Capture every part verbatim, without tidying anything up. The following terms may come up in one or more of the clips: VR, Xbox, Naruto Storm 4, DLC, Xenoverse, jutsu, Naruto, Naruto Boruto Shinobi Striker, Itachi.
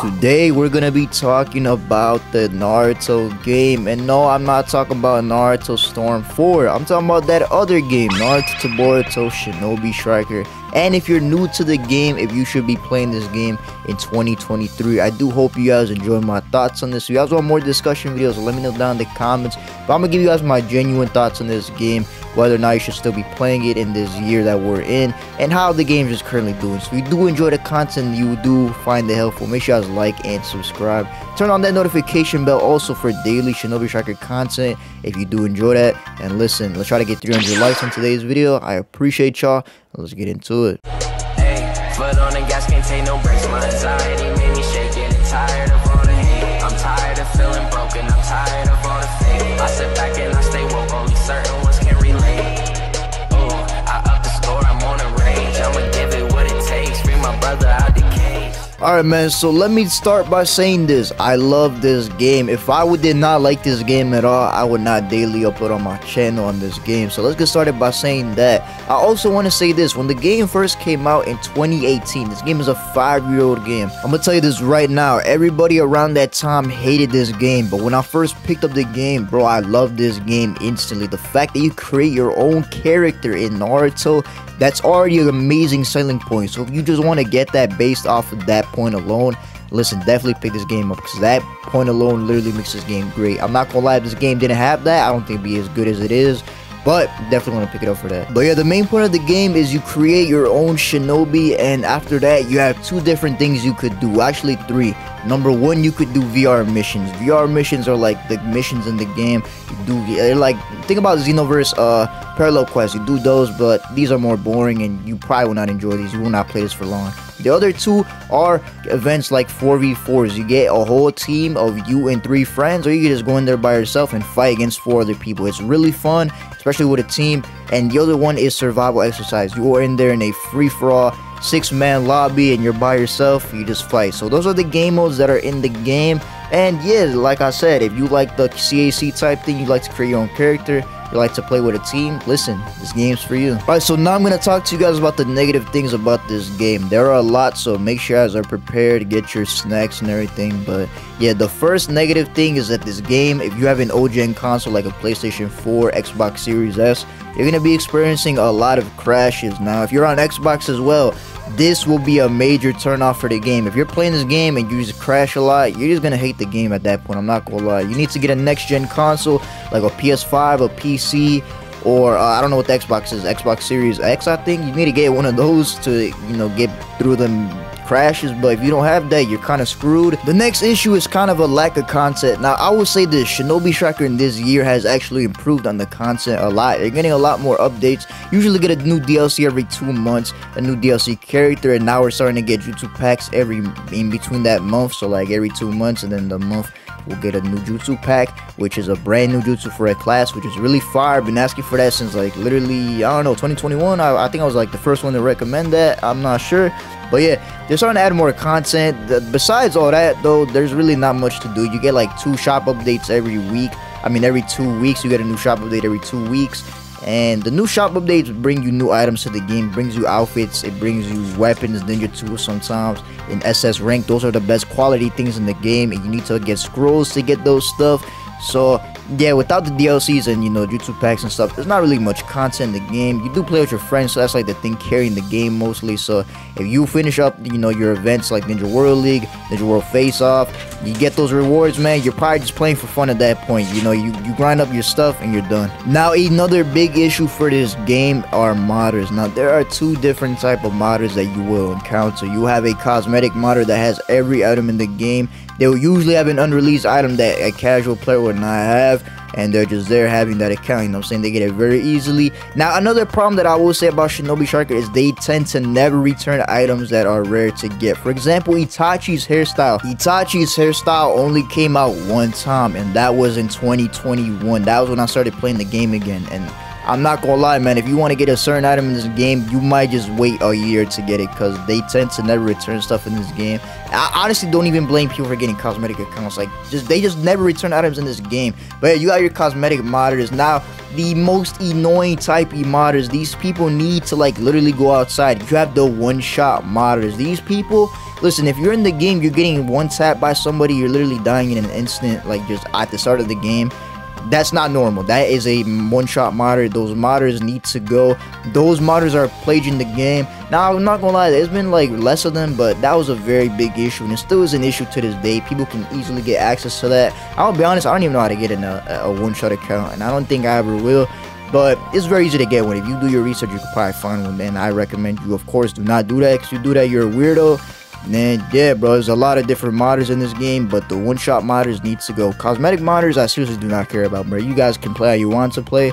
Today we're gonna be talking about the Naruto game, and no, I'm not talking about Naruto Storm four. I'm talking about that other game, Naruto Boruto Shinobi Striker. And if you're new to the game, if you should be playing this game in twenty twenty-three, I do hope you guys enjoy my thoughts on this. If you guys want more discussion videos, let me know down in the comments. But I'm gonna give you guys my genuine thoughts on this game, whether or not you should still be playing it in this year that we're in, and how the game is currently doing. So if you do enjoy the content, you do find it helpful, make sure you guys like and subscribe. Turn on that notification bell also for daily Shinobi Striker content if you do enjoy that. And listen, let's try to get three hundred likes on today's video. I appreciate y'all. Let's get into it. Hey, foot on the gas, can't take no breaks. My anxiety made me shake it. Tired of all the hate. I'm tired of feeling broken. I'm tired of all the fame. I sit back and I stay woke. Only certain ones can relate. Ooh, I up the score. I'm on a range. I'ma give it what it takes. Free my brother out the cage. Alright man, so let me start by saying this. I love this game. If I would did not like this game at all, I would not daily upload on my channel on this game. So let's get started by saying that. I also want to say this. When the game first came out in twenty eighteen, this game is a five-year-old game. I'm going to tell you this right now. Everybody around that time hated this game. But when I first picked up the game, bro, I loved this game instantly. The fact that you create your own character in Naruto, that's already an amazing selling point. So if you just want to get that based off of that point alone, listen, definitely pick this game up, because that point alone literally makes this game great. I'm not gonna lie, if this game didn't have that, I don't think it'd be as good as it is, but definitely want to pick it up for that. But yeah, the main point of the game is you create your own shinobi, and after that you have two different things you could do, actually three. Number one, you could do V R missions. V R missions are like the missions in the game. You do, they're like, think about Xenoverse uh, parallel quests. You do those, but these are more boring, and you probably will not enjoy these. You will not play this for long. The other two are events like four v fours. You get a whole team of you and three friends, or you can just go in there by yourself and fight against four other people. It's really fun, especially with a team. And the other one is survival exercise. You are in there in a free-for-all six-man lobby, and you're by yourself, you just fight. So those are the game modes that are in the game. And yeah, like I said, if you like the C A C type thing, you like to create your own character, you like to play with a team, listen, this game's for you. Alright, so now I'm going to talk to you guys about the negative things about this game. There are a lot, so make sure you guys are prepared to get your snacks and everything. But yeah, the first negative thing is that this game, if you have an O G N console like a PlayStation four, Xbox Series S, you're going to be experiencing a lot of crashes. Now, if you're on Xbox as well, this will be a major turnoff for the game. If you're playing this game and you just crash a lot, you're just going to hate the game at that point. I'm not going to lie. You need to get a next-gen console, like a P S five, a P C, or uh, I don't know what the Xbox is, Xbox Series X, I think. You need to get one of those to, you know, get through them crashes. But if you don't have that, you're kind of screwed. The next issue is kind of a lack of content. Now I will say this, Shinobi Striker in this year has actually improved on the content a lot. You're getting a lot more updates. Usually get a new D L C every two months, a new D L C character, and now we're starting to get jutsu packs every in between that month. So like every two months, and then the month we'll get a new jutsu pack, which is a brand new jutsu for a class, which is really fire. I've been asking for that since like literally, I don't know, twenty twenty-one. I, I think I was like the first one to recommend that, I'm not sure. But yeah, they're starting to add more content. The, besides all that, though, there's really not much to do. You get like two shop updates every week. I mean, every two weeks, you get a new shop update every two weeks. And the new shop updates bring you new items to the game, brings you outfits, it brings you weapons, ninja tools sometimes, in S S rank. Those are the best quality things in the game, and you need to get scrolls to get those stuff. So yeah, without the D L Cs and, you know, jutsu packs and stuff, there's not really much content in the game. You do play with your friends, so that's like the thing carrying the game mostly. So if you finish up, you know, your events like Ninja World League, Ninja World Face Off, you get those rewards, man, you're probably just playing for fun at that point. You know, you, you grind up your stuff and you're done. Now another big issue for this game are modders. Now there are two different type of modders that you will encounter. You have a cosmetic modder that has every item in the game. They will usually have an unreleased item that a casual player would not have, and they're just there having that account, you know what I'm saying? They get it very easily. Now, another problem that I will say about Shinobi Striker is they tend to never return items that are rare to get. For example, Itachi's hairstyle. Itachi's hairstyle only came out one time, and that was in twenty twenty-one. That was when I started playing the game again, and I'm not gonna lie, man, if you want to get a certain item in this game, you might just wait a year to get it, because they tend to never return stuff in this game. I honestly don't even blame people for getting cosmetic accounts. Like, just they just never return items in this game. But yeah, you got your cosmetic modders. Now the most annoying type of modders. These people need to like literally go outside. You have the one-shot modders. These people, listen, if you're in the game, you're getting one-tapped by somebody, you're literally dying in an instant, like just at the start of the game. That's not normal. That is a one-shot modder. Those modders need to go. Those modders are plaguing the game. Now, I'm not gonna lie, there's been like less of them, but that was a very big issue, and it still is an issue to this day. People can easily get access to that. I'll be honest, I don't even know how to get in a, a one-shot account, and I don't think I ever will. But it's very easy to get one. If you do your research, you can probably find one, man. I recommend you, of course, do not do that, because you do that, you're a weirdo. Man, yeah, bro, there's a lot of different modders in this game, but the one-shot modders needs to go. Cosmetic modders, I seriously do not care about, bro. You guys can play how you want to play,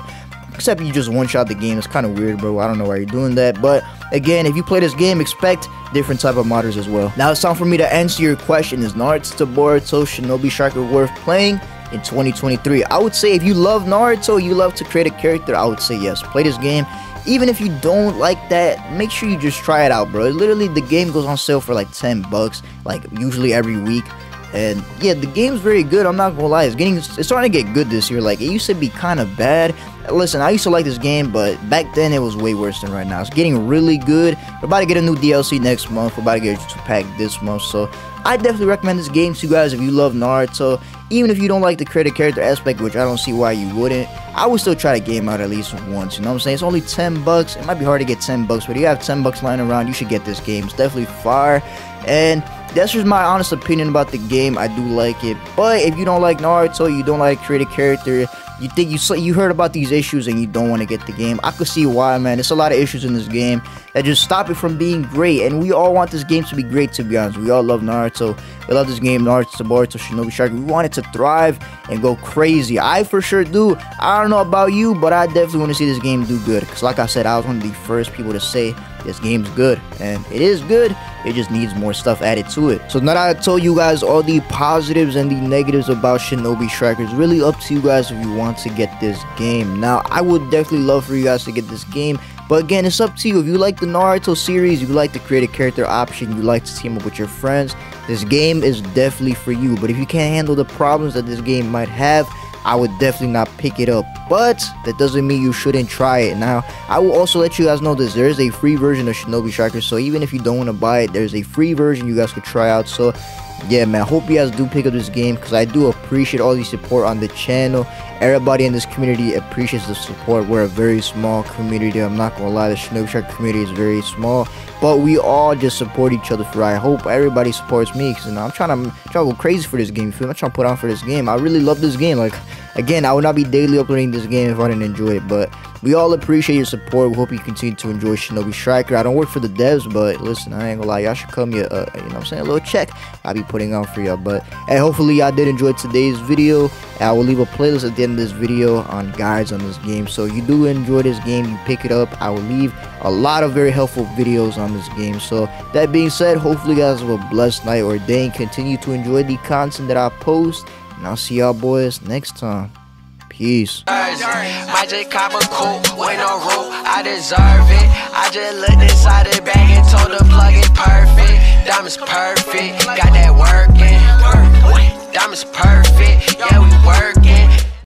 except you just one-shot the game. It's kind of weird, bro. I don't know why you're doing that, but again, if you play this game, expect different type of modders as well. Now, it's time for me to answer your question. Is Naruto Boruto Shinobi Striker worth playing in twenty twenty-three? I would say if you love Naruto, you love to create a character, I would say yes. Play this game. Even if you don't like that, make sure you just try it out, bro. Literally, the game goes on sale for like ten bucks, like usually every week. And yeah, the game's very good. I'm not gonna lie, it's getting, it's starting to get good this year. Like, it used to be kind of bad. Listen, I used to like this game, but back then it was way worse than right now. It's getting really good. We're about to get a new D L C next month. We're about to get a two-pack this month. So I definitely recommend this game to you guys if you love Naruto. Even if you don't like the creative character aspect, which I don't see why you wouldn't, I would still try the game out at least once. You know what I'm saying? It's only ten bucks. It might be hard to get ten bucks, but if you have ten bucks lying around, you should get this game. It's definitely fire. And that's just my honest opinion about the game. I do like it, but if you don't like Naruto, you don't like creative character, you think you you heard about these issues and you don't want to get the game, I could see why, man. There's a lot of issues in this game that just stop it from being great, and we all want this game to be great, to be honest. We all love Naruto. We love this game, Naruto Boruto Shinobi Striker. We want it to thrive and go crazy. I for sure do. I don't know about you, but I definitely want to see this game do good, because like I said, I was one of the first people to say this game's good, and it is good. It just needs more stuff added to it. So now that I told you guys all the positives and the negatives about Shinobi Striker, it's really up to you guys if you want to get this game. Now, I would definitely love for you guys to get this game, but again, it's up to you. If you like the Naruto series, you like the creative character option, you like to team up with your friends, this game is definitely for you. But if you can't handle the problems that this game might have, I would definitely not pick it up, but that doesn't mean you shouldn't try it. Now, I will also let you guys know this, there is a free version of Shinobi Striker, so even if you don't want to buy it, there's a free version you guys could try out. So yeah, man, I hope you guys do pick up this game, because I do appreciate all the support on the channel. Everybody in this community appreciates the support. We're a very small community. I'm not gonna lie, the Shinobi Striker community is very small, but we all just support each other. For I hope everybody supports me, because you know, I'm trying to, trying to go crazy for this game. I'm trying to put on for this game. I really love this game. Like, again, I would not be daily uploading this game if I didn't enjoy it. But we all appreciate your support. We hope you continue to enjoy Shinobi Striker. I don't work for the devs, but listen, I ain't gonna lie, y'all should come here. Uh, you know what I'm saying? A little check I'll be putting on for y'all. But hey, hopefully y'all did enjoy today's video. I will leave a playlist at the end of this video on guides on this game. So you do enjoy this game, you pick it up. I will leave a lot of very helpful videos on this game. So that being said, hopefully you guys have a blessed night or day, and continue to enjoy the content that I post. And I'll see y'all boys next time. Peace. I just cop a coupe with no roof. I deserve it. I just looked inside the bag and told the plug it perfect. Diamonds perfect. Got that working. Diamonds perfect.